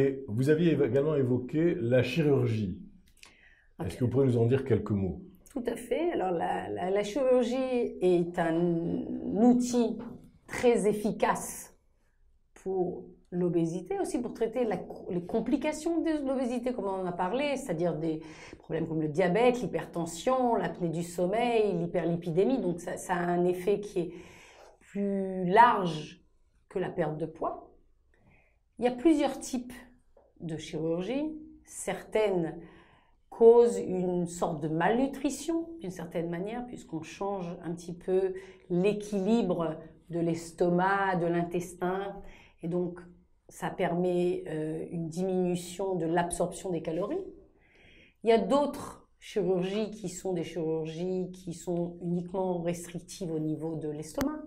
Et vous aviez également évoqué la chirurgie. Okay. Est-ce que vous pourriez nous en dire quelques mots? Tout à fait. Alors, la chirurgie est un outil très efficace pour l'obésité, aussi pour traiter les complications de l'obésité, comme on en a parlé, c'est-à-dire des problèmes comme le diabète, l'hypertension, l'apnée du sommeil, l'hyperlipidémie. Donc, ça a un effet qui est plus large que la perte de poids. Il y a plusieurs types de chirurgie. Certaines causent une sorte de malnutrition, d'une certaine manière, puisqu'on change un petit peu l'équilibre de l'estomac, de l'intestin. Et donc, ça permet une diminution de l'absorption des calories. Il y a d'autres chirurgies qui sont des chirurgies qui sont uniquement restrictives au niveau de l'estomac.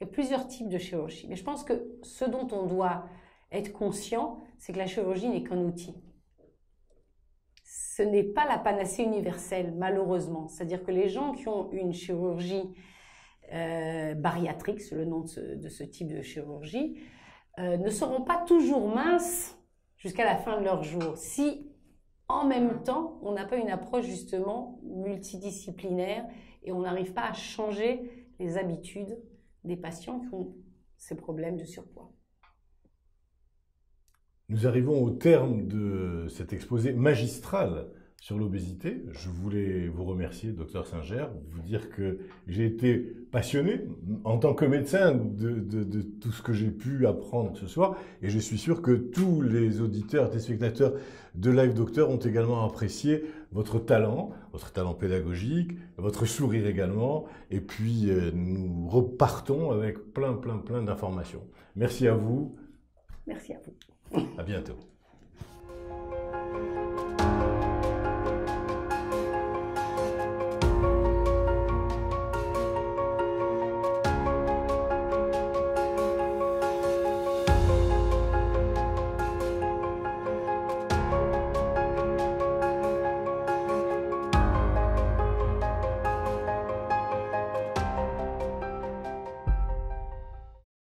Il y a plusieurs types de chirurgies. Mais je pense que ce dont on doit être conscient, c'est que la chirurgie n'est qu'un outil. Ce n'est pas la panacée universelle, malheureusement. C'est-à-dire que les gens qui ont une chirurgie bariatrique, c'est le nom de ce type de chirurgie, ne seront pas toujours minces jusqu'à la fin de leur jour si, en même temps, on n'a pas une approche justement multidisciplinaire et on n'arrive pas à changer les habitudes des patients qui ont ces problèmes de surpoids. Nous arrivons au terme de cet exposé magistral sur l'obésité. Je voulais vous remercier, Docteur Singer, vous dire que j'ai été passionné en tant que médecin de tout ce que j'ai pu apprendre ce soir. Et je suis sûr que tous les auditeurs, téléspectateurs de Live Docteur ont également apprécié votre talent pédagogique, votre sourire également. Et puis, nous repartons avec plein d'informations. Merci à vous. Merci à vous. À bientôt.